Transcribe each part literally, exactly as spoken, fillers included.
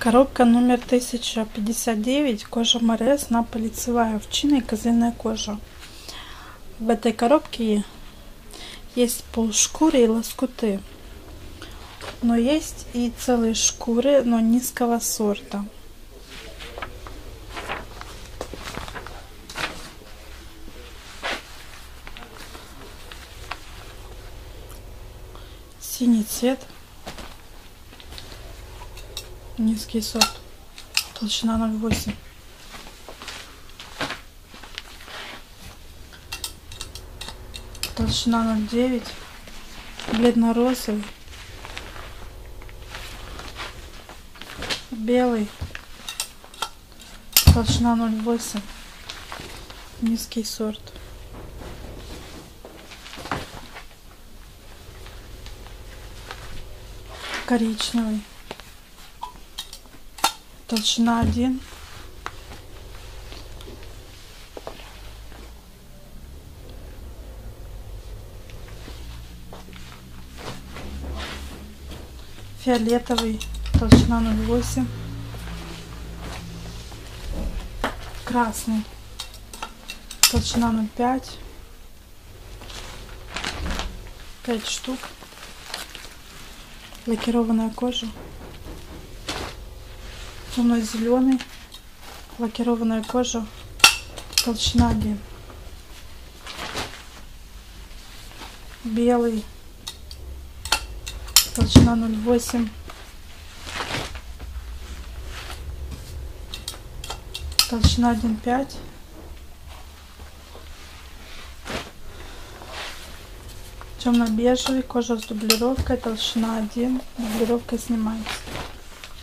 Коробка номер тысяча пятьдесят девять, кожа эм эр эс, напа лицевая, овчина и козлиная кожа. В этой коробке есть полшкуры и лоскуты, но есть и целые шкуры, но низкого сорта. Синий цвет. Низкий сорт. Толщина ноль восемь. Толщина ноль девять. Бледно-розовый. Белый. Толщина ноль восемь. Низкий сорт. Коричневый. Толщина один, фиолетовый, толщина ноль восемь, красный, толщина ноль пять, пять штук, лакированная кожа. У нас зеленый, лакированная кожа, толщина один, белый, толщина ноль восемь, толщина один пять, темно-бежевый, кожа с дублировкой, толщина один, дублировка снимается.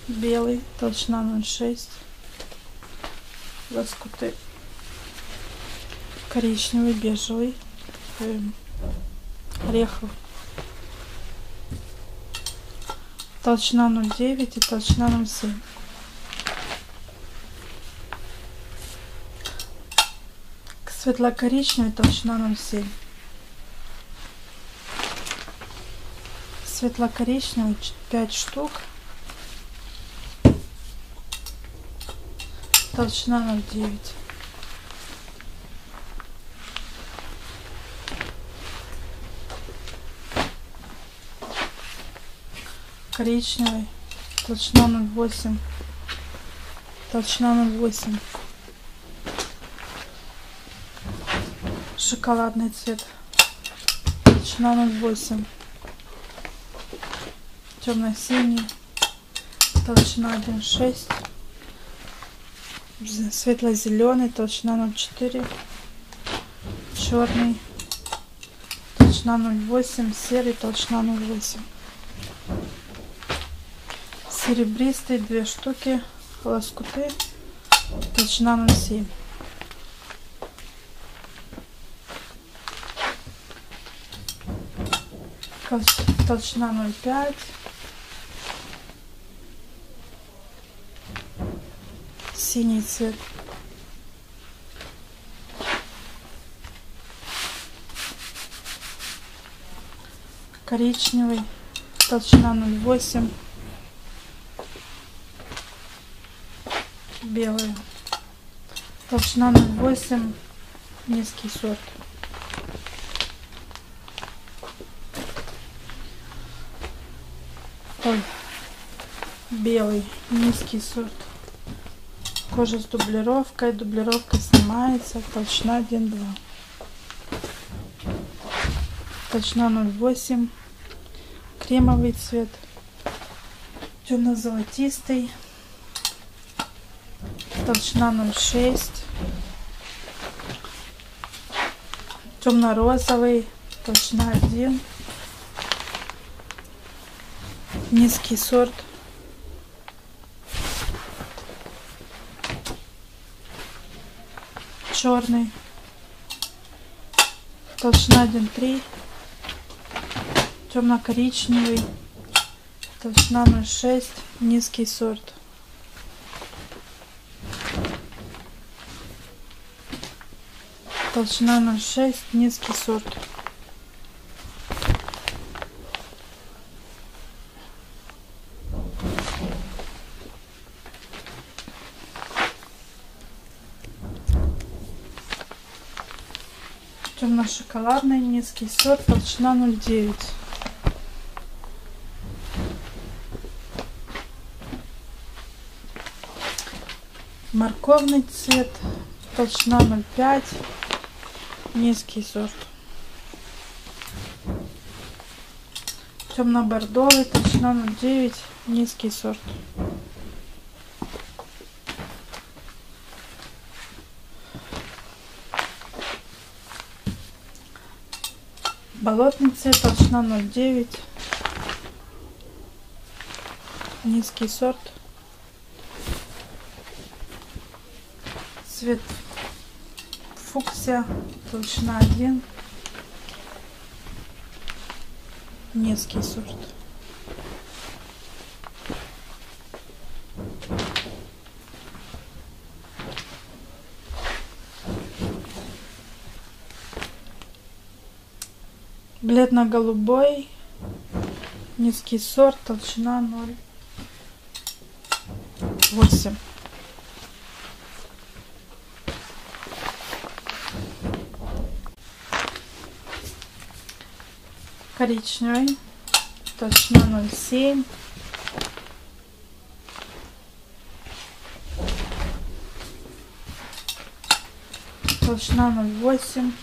Белый, толщина ноль шесть, лоскуты, коричневый, бежевый, орехов, толщина ноль девять и толщина ноль семь, светло-коричневый, толщина ноль семь, светло-коричневый, пять штук, толщина ноль девять, коричневый, толщина ноль восемь, толщина ноль восемь, шоколадный цвет, толщина ноль восемь, темно-синий, толщина один шесть, светло-зеленый, толщина ноль четыре, черный, толщина ноль восемь, серый, толщина ноль восемь, серебристый, две штуки, лоскуты, толщина ноль семь, толщина ноль пять, синий цвет, коричневый, толщина ноль восемь, белый, толщина ноль восемь, низкий сорт, ой, белый, низкий сорт. Кожа с дублировкой, дублировка снимается, толщина один два, толщина ноль восемь, кремовый цвет, темно-золотистый, толщина ноль шесть, темно-розовый, толщина один, низкий сорт, черный, толщина один три, темно-коричневый, толщина ноль шесть, низкий сорт, толщина ноль шесть, низкий сорт, у нас шоколадный низкий сорт, толщина ноль девять. Морковный цвет, толщина ноль пять, низкий сорт. Темно-бордовый, толщина ноль девять, низкий сорт. Болотный цвет, толщина ноль девять, низкий сорт. Цвет фуксия, толщина один, низкий сорт. Бледно-голубой, низкий сорт, толщина ноль восемь. Коричневый, толщина ноль семь. Толщина ноль восемь.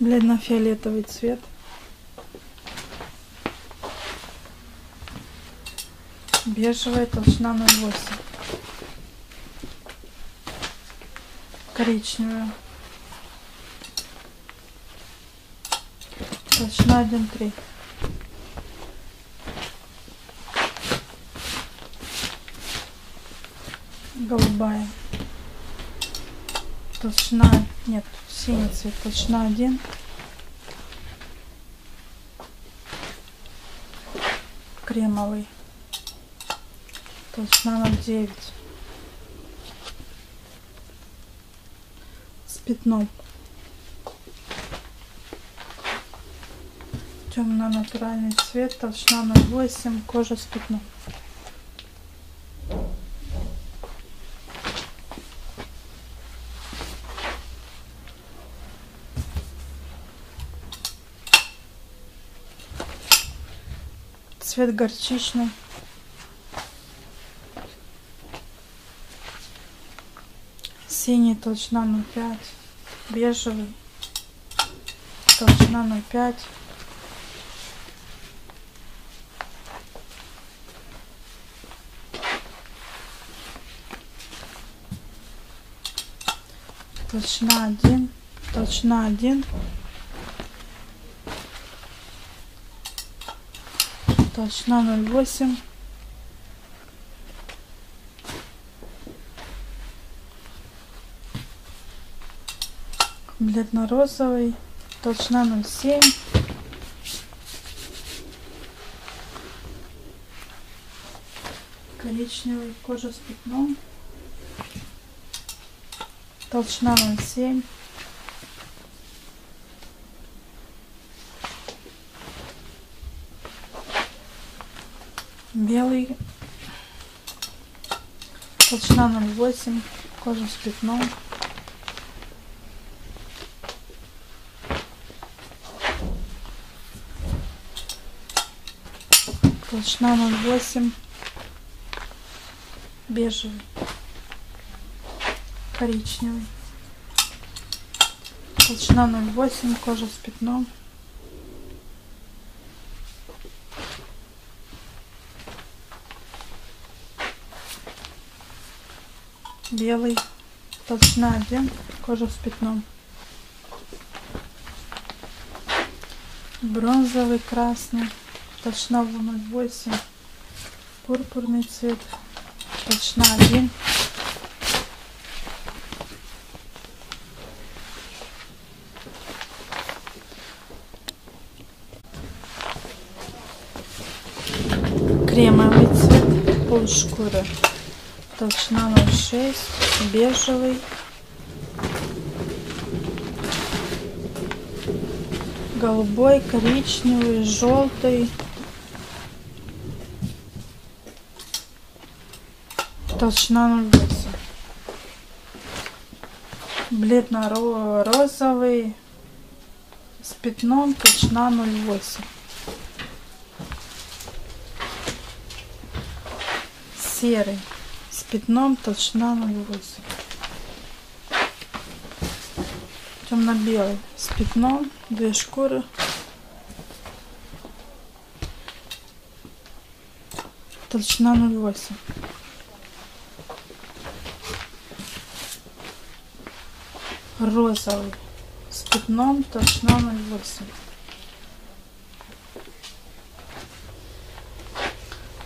Бледно-фиолетовый цвет. Бежевая, толщина ноль восемь. Коричневая, толщина один три. Голубая, толщина, нет, синий цвет, толщина один. Кремовый, толщина ноль девять. Пятном, темно-натуральный цвет, толщина ноль восемь, кожа с пятном. Цвет горчичный. Синий, толщина ноль пять. Бежевый, толщина ноль пять. Толщина один. Толщина один. Толщина ноль восемь. Бледно-розовый, толщина ноль семь, коричневый, кожа с пятном, толщина ноль семь, белый, толщина ноль восемь, кожа с пятном. Толщина ноль восемь, бежевый, коричневый, толщина ноль восемь, кожа с пятном, белый, толщина один, кожа с пятном, бронзовый, красный. Толщина ноль восемь, пурпурный цвет, толщина один, кремовый цвет, полшкуры, толщина ноль шесть, бежевый, голубой, коричневый, желтый. Толщина ноль восемь. бледно-розовый с пятном, толщина ноль восемь. Серый с пятном, толщина ноль восемь. Темно-белый с пятном, две шкуры. Толщина ноль восемь. Розовый с пятном, толщина ноль восемь.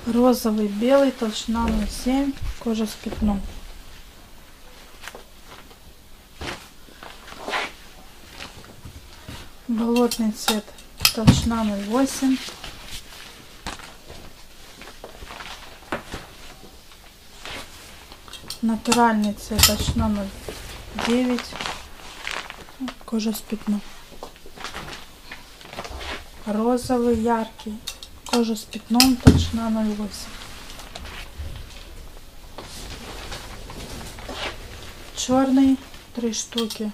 Розовый, белый, толщина ноль семь, кожа с пятном. Болотный цвет, толщина ноль восемь. Натуральный цвет, толщина ноль девять, кожа с пятном. Розовый яркий, кожа с пятном, толщина ноль восемь. Черный, три штуки,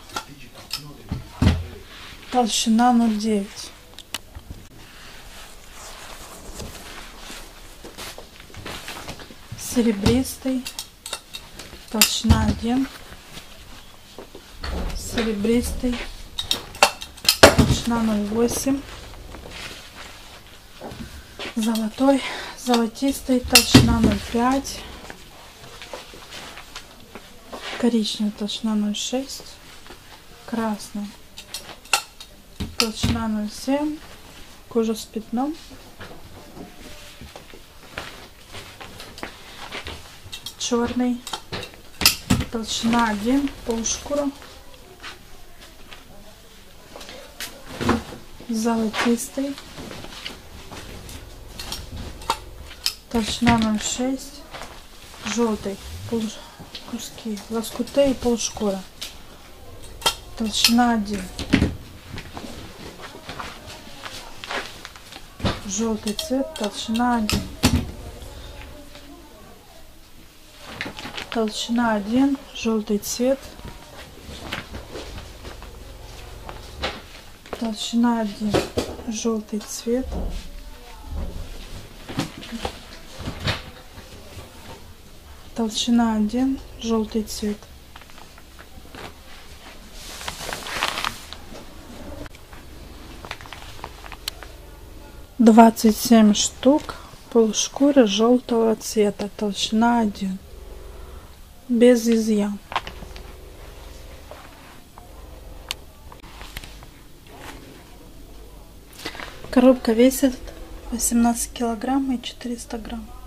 толщина ноль девять. Серебристый, толщина один, серебристый, толщина ноль восемь, золотой, золотистый, толщина ноль пять, коричневый, толщина ноль шесть, красный, толщина ноль семь, кожа с пятном. Черный, толщина один, полушкура, золотистый, толщина ноль шесть, желтый, пол, куски, лоскуты и полушкура, толщина один, желтый цвет, толщина один. Толщина один, желтый цвет, толщина один, желтый цвет, толщина один, желтый цвет. двадцать семь штук, полушкуры желтого цвета, толщина один. Без изъян. Коробка весит восемнадцать килограмм и четыреста грамм.